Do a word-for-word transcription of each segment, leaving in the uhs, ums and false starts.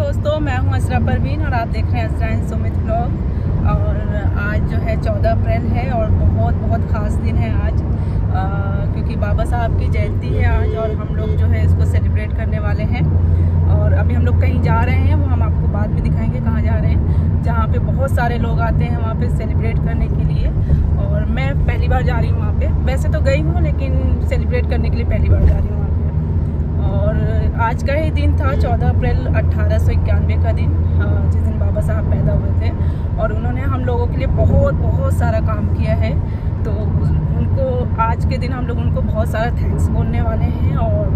दोस्तों, मैं हूं अज़रा परवीन और आप देख रहे हैं अज़रा एंड सुमित ब्लॉग। और आज जो है चौदह अप्रैल है और बहुत बहुत ख़ास दिन है आज, आ, क्योंकि बाबा साहब की जयंती है आज और हम लोग जो है इसको सेलिब्रेट करने वाले हैं। और अभी हम लोग कहीं जा रहे हैं, वो हम आपको बाद में दिखाएंगे कहाँ जा रहे हैं, जहाँ पर बहुत सारे लोग आते हैं वहाँ पर सेलिब्रेट करने के लिए। और मैं पहली बार जा रही हूँ वहाँ पर, वैसे तो गई हूँ लेकिन सेलिब्रेट करने के लिए पहली बार जा रही हूँ। और आज का ही दिन था चौदह अप्रैल अट्ठारह सौ इक्यानवे का दिन, जिस दिन बाबा साहब पैदा हुए थे। और उन्होंने हम लोगों के लिए बहुत बहुत सारा काम किया है, तो उनको आज के दिन हम लोग उनको बहुत सारा थैंक्स बोलने वाले हैं। और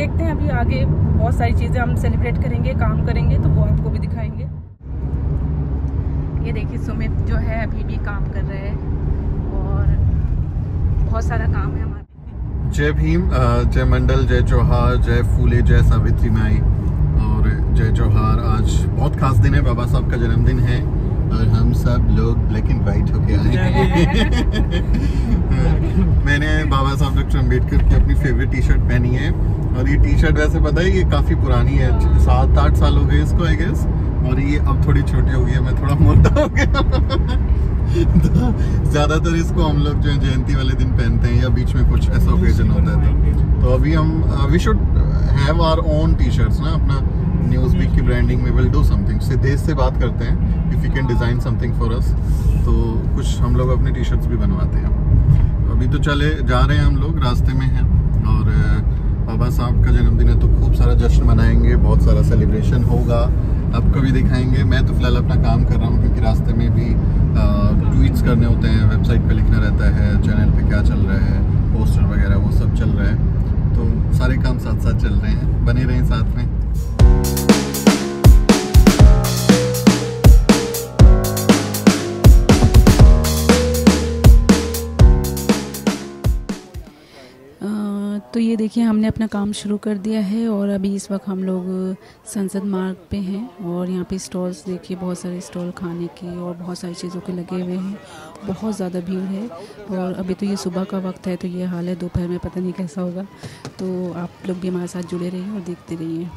देखते हैं अभी आगे बहुत सारी चीज़ें हम सेलिब्रेट करेंगे, काम करेंगे, तो वो आपको भी दिखाएंगे। ये देखिए सुमित जो है अभी भी काम कर रहे हैं और बहुत सारा काम है हमारा। जय भीम, जय मंडल, जय जोहार, जय फूले, जय सावित्री माई और जय जोहार। आज बहुत खास दिन है, बाबा साहब का जन्मदिन है और हम सब लोग ब्लैक एंड वाइट होके आए हैं। मैंने बाबा साहब डॉक्टर अम्बेडकर की अपनी फेवरेट टी शर्ट पहनी है और ये टी शर्ट वैसे पता है ये काफ़ी पुरानी है, सात आठ साल हो गए इसको आई गेस। और ये अब थोड़ी छोटी हो गई है, मैं थोड़ा मोटा हो गया। ज़्यादातर इसको हम लोग जो है जयंती वाले दिन पहनते हैं या बीच में कुछ ऐसा ओकेजन होता है। तो अभी हम we should have our own T shirts ना, अपना न्यूज़ वीक की ब्रांडिंग में विल डू समथिंग। सिद्धेश से बात करते हैं if you can design something for us, तो कुछ हम लोग अपने टी शर्ट्स भी बनवाते हैं। अभी तो चले जा रहे हैं, हम लोग रास्ते में हैं और बाबा साहब का जन्मदिन है तो खूब सारा जश्न मनाएँगे, बहुत सारा सेलिब्रेशन होगा, आपको भी दिखाएंगे। मैं तो फ़िलहाल अपना काम कर रहा हूँ क्योंकि रास्ते में भी ट्वीट्स करने होते हैं, वेबसाइट पे लिखना रहता है, चैनल पे क्या चल रहा है, पोस्टर वगैरह वो सब चल रहा है, तो सारे काम साथ साथ चल रहे हैं। बने रहें साथ में। तो ये देखिए हमने अपना काम शुरू कर दिया है और अभी इस वक्त हम लोग संसद मार्ग पे हैं। और यहाँ पे स्टॉल्स देखिए, बहुत सारे स्टॉल खाने के और बहुत सारी चीज़ों के लगे हुए हैं, बहुत ज़्यादा भीड़ है। और अभी तो ये सुबह का वक्त है तो ये हाल है, दोपहर में पता नहीं कैसा होगा। तो आप लोग भी हमारे साथ जुड़े रहिए और देखते रहिए।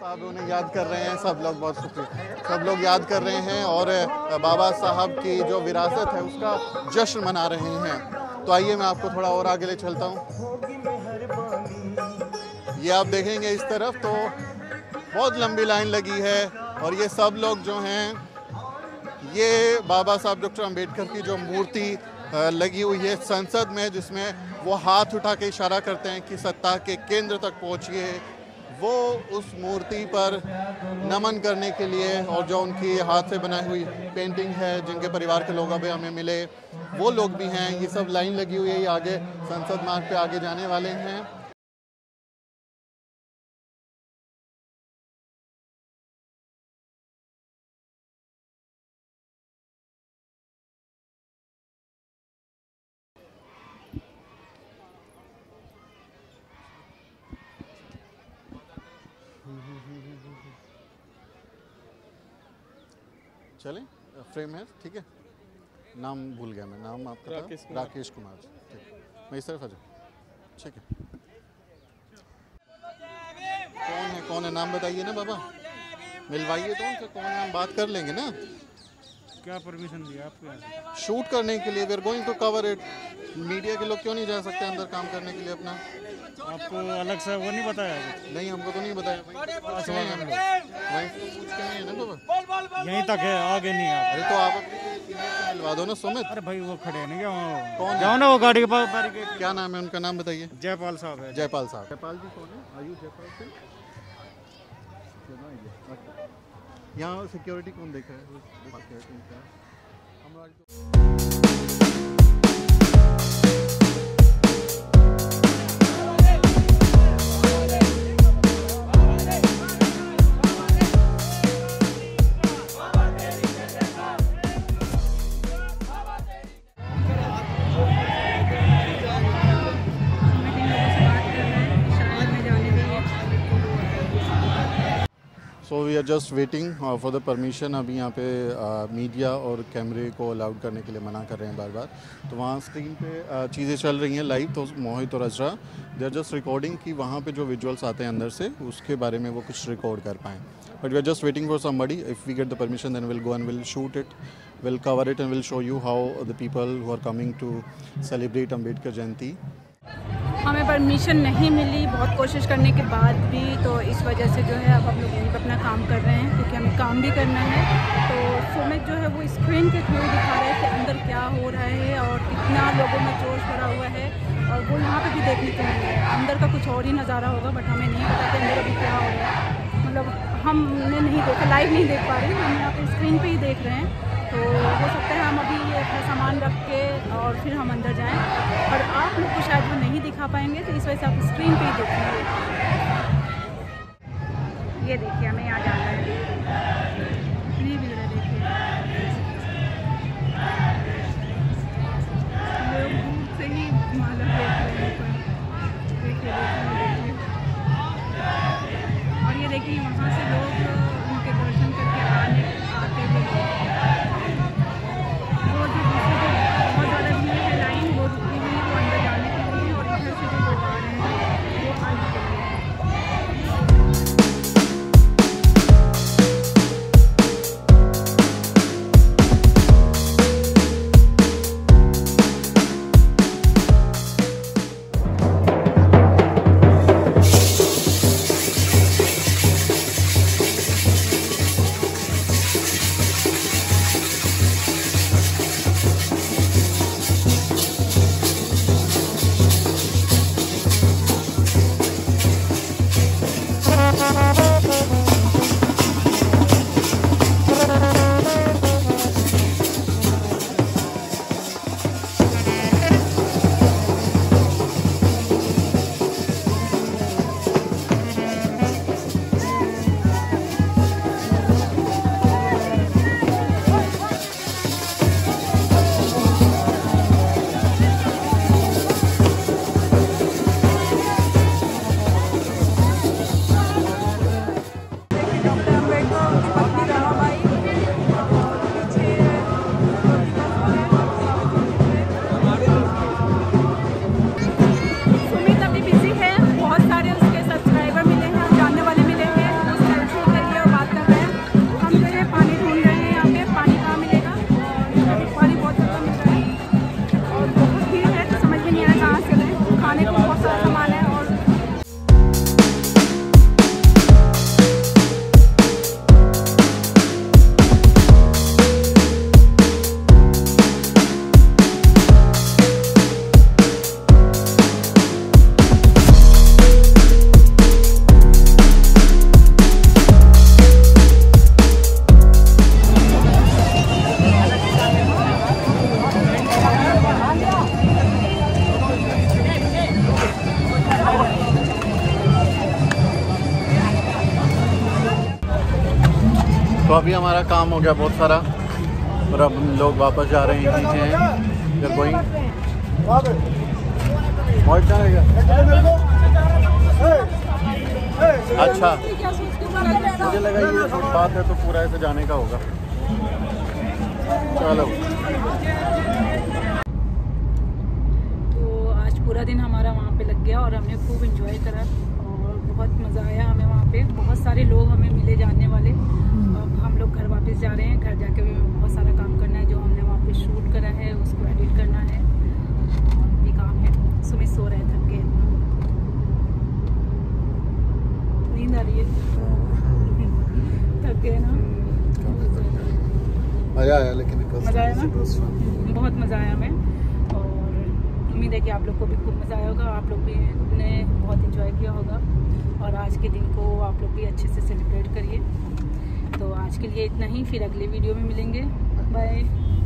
साहब उन्हें याद कर रहे हैं सब लोग, बहुत शुक्रिया, सब लोग याद कर रहे हैं और बाबा साहब की जो विरासत है उसका जश्न मना रहे हैं। तो आइए मैं आपको थोड़ा और आगे ले चलता हूँ। ये आप देखेंगे इस तरफ तो बहुत लंबी लाइन लगी है और ये सब लोग जो हैं ये बाबा साहब डॉक्टर अम्बेडकर की जो मूर्ति लगी हुई है संसद में, जिसमें वो हाथ उठा के इशारा करते हैं कि सत्ता के केंद्र तक पहुँचिए, वो उस मूर्ति पर नमन करने के लिए और जो उनकी हाथ से बनाई हुई पेंटिंग है, जिनके परिवार के लोग अभी हमें मिले वो लोग भी हैं। ये सब लाइन लगी हुई है, ये आगे संसद मार्ग पे आगे जाने वाले हैं। चलें, फ्रेम है, ठीक है। नाम भूल गया मैं, नाम आपका राकेश कुमार, राकेश कुमार जी, ठीक है। मैं इस तरफ आ जाऊँ, ठीक है। कौन है कौन है नाम बताइए ना बाबा, मिलवाइए तो उनसे, कौन है हम बात कर लेंगे ना। क्या परमिशन दिया आपको शूट करने के लिए? We are going to cover it. Media के लोग क्यों नहीं जा सकते अंदर काम करने के लिए अपना? आपको अलग से वो नहीं बताया? नहीं, हमको तो नहीं बताया, हम लोग ना बाबा यहीं तक है, आगे नहीं। अरे तो आप मिलवा दो ना सुमित। अरे भाई वो खड़े हैं ना, कौन जाओ ना वो गाड़ी के पास। क्या नाम है उनका, नाम बताइए? जयपाल साहब है। जयपाल साहब, जयपाल जी कौन है? Are you Jaipal Singh? यहाँ सिक्योरिटी कौन देखा है? So we are just waiting for the permission. अभी यहाँ पे मीडिया uh, और कैमरे को अलाउड करने के लिए मना कर रहे हैं बार बार, तो वहाँ स्क्रीन पे uh, चीज़ें चल रही हैं लाइव। तो मोहित और Azra they are just recording कि वहाँ पे जो विजुअल्स आते हैं अंदर से उसके बारे में वो कुछ रिकॉर्ड कर पाएँ। But we are just waiting for somebody, if we get the permission then will go and will shoot it, will cover it and will show you how the people who are coming to celebrate Ambedkar Jayanti. हमें permission नहीं मिली बहुत कोशिश करने के बाद भी, तो इस वजह से जो है अब हम लोग यहीं पर अपना काम कर रहे हैं क्योंकि हमें काम भी करना है। तो सुमित जो है वो स्क्रीन के थ्रू दिखा रहे हैं कि अंदर क्या हो रहा है और कितना लोगों में जोश भरा हुआ है, और वो यहाँ पे भी देखने को मिल रहा है। अंदर का कुछ और ही नज़ारा होगा, बट हमें नहीं पता कि अंदर अभी क्या हो रहा है, मतलब हमने नहीं देखा, लाइव नहीं देख पा रहे, हम यहाँ पर स्क्रीन पर ही देख रहे हैं। तो हो सकता है हम अभी ये अपना सामान रख के और फिर हम अंदर जाएं, और आप लोग को शायद वो नहीं दिखा पाएंगे, तो इस वजह से आप स्क्रीन पे ही देखेंगे। ये देखिए हमें यहाँ जाना है, इतनी भीड़ है, देखिए लोग दूर से ही माला देख रहे हैं ऊपर, देखिए देखिए, और ये देखिए वहाँ से लोग उनके दर्शन करके आने आते हुए भी हमारा काम हो गया बहुत सारा, और अब लोग वापस जा रहे हैं। इधर कोई और जाएगा अच्छा, मुझे लगा ये फुटपाथ है तो पूरा ऐसे जाने का होगा। चलो तो आज पूरा दिन हमारा वहाँ पे लग गया और हमने खूब एंजॉय करा और बहुत मज़ा आया हमें वहाँ पे। बहुत सारे लोग हमें मिले जानने वाले। अब हम लोग घर वापस जा रहे हैं, घर जाके भी बहुत सारा काम करना है, जो हमने वहाँ पे शूट करा है उसको एडिट करना है और भी काम है। सुमित सो रहे थक के, नींद आ रही है, थक गए ना? मज़ा आया, लेकिन मज़ा आया ना, बहुत मज़ा आया हमें। और उम्मीद है कि आप लोग को भी खूब मज़ा आया होगा, आप लोग भी ने बहुत इंजॉय किया होगा, और आज के दिन को आप लोग भी अच्छे से सेलिब्रेट करिए। तो आज के लिए इतना ही, फिर अगले वीडियो में मिलेंगे, बाय।